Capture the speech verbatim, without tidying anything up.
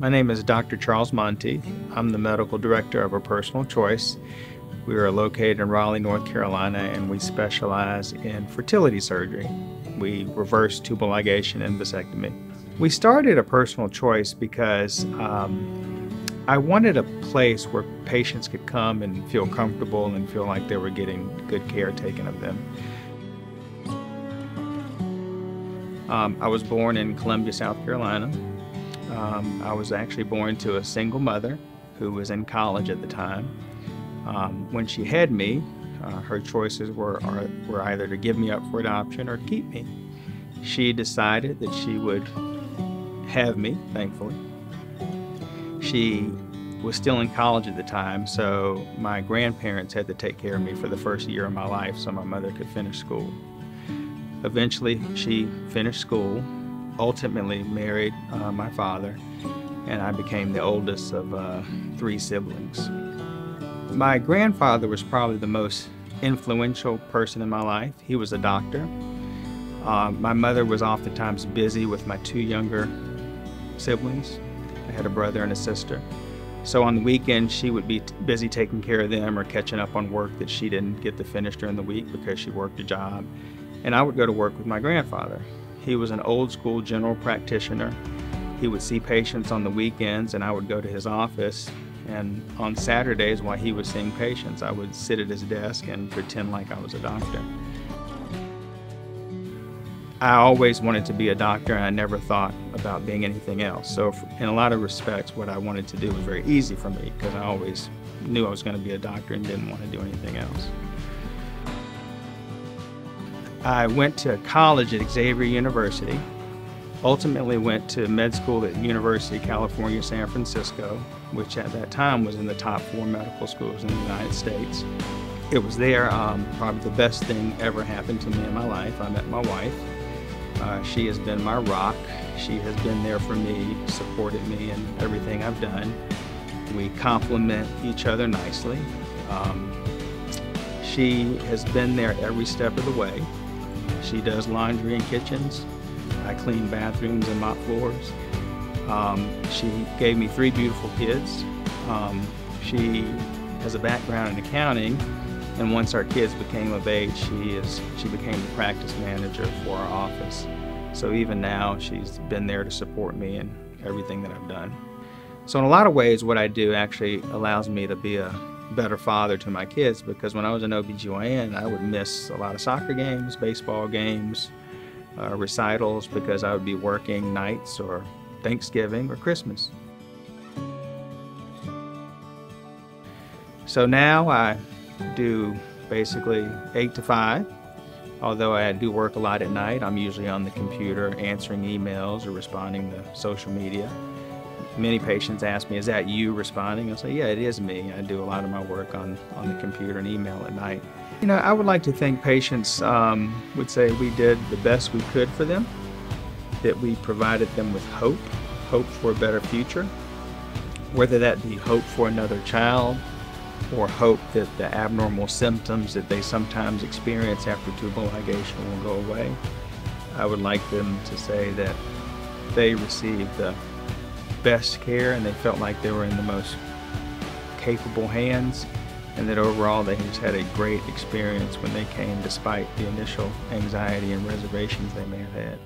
My name is Doctor Charles Monteith. I'm the medical director of A Personal Choice. We are located in Raleigh, North Carolina, and we specialize in fertility surgery. We reverse tubal ligation and vasectomy. We started A Personal Choice because um, I wanted a place where patients could come and feel comfortable and feel like they were getting good care taken of them. Um, I was born in Columbia, South Carolina. Um, I was actually born to a single mother who was in college at the time. Um, when she had me, uh, her choices were, are, were either to give me up for adoption or keep me. She decided that she would have me, thankfully. She was still in college at the time, so my grandparents had to take care of me for the first year of my life so my mother could finish school. Eventually, she finished school, ultimately married uh, my father, and I became the oldest of uh, three siblings. My grandfather was probably the most influential person in my life. He was a doctor. Uh, my mother was oftentimes busy with my two younger siblings. I had a brother and a sister. So on the weekend, she would be busy taking care of them or catching up on work that she didn't get to finish during the week because she worked a job. And I would go to work with my grandfather. He was an old school general practitioner. He would see patients on the weekends and I would go to his office, and on Saturdays while he was seeing patients, I would sit at his desk and pretend like I was a doctor. I always wanted to be a doctor and I never thought about being anything else. So in a lot of respects, what I wanted to do was very easy for me because I always knew I was going to be a doctor and didn't want to do anything else. I went to college at Xavier University, ultimately went to med school at University of California, San Francisco, which at that time was in the top four medical schools in the United States. It was there um, probably the best thing ever happened to me in my life. I met my wife. Uh, she has been my rock. She has been there for me, supported me in everything I've done. We complement each other nicely. Um, she has been there every step of the way. She does laundry and kitchens. I clean bathrooms and mop floors. Um, she gave me three beautiful kids. Um, she has a background in accounting, and once our kids became of age, she is she became the practice manager for our office. So even now, she's been there to support me in everything that I've done. So in a lot of ways, what I do actually allows me to be a better father to my kids, because when I was an O B G Y N, I would miss a lot of soccer games, baseball games, uh, recitals, because I would be working nights or Thanksgiving or Christmas. So now I do basically eight to five, although I do work a lot at night. I'm usually on the computer answering emails or responding to social media. Many patients ask me, is that you responding? I say, yeah, it is me. I do a lot of my work on, on the computer and email at night. You know, I would like to think patients um, would say we did the best we could for them, that we provided them with hope, hope for a better future, whether that be hope for another child or hope that the abnormal symptoms that they sometimes experience after tubal ligation will go away. I would like them to say that they received the best care and they felt like they were in the most capable hands, and that overall they just had a great experience when they came, despite the initial anxiety and reservations they may have had.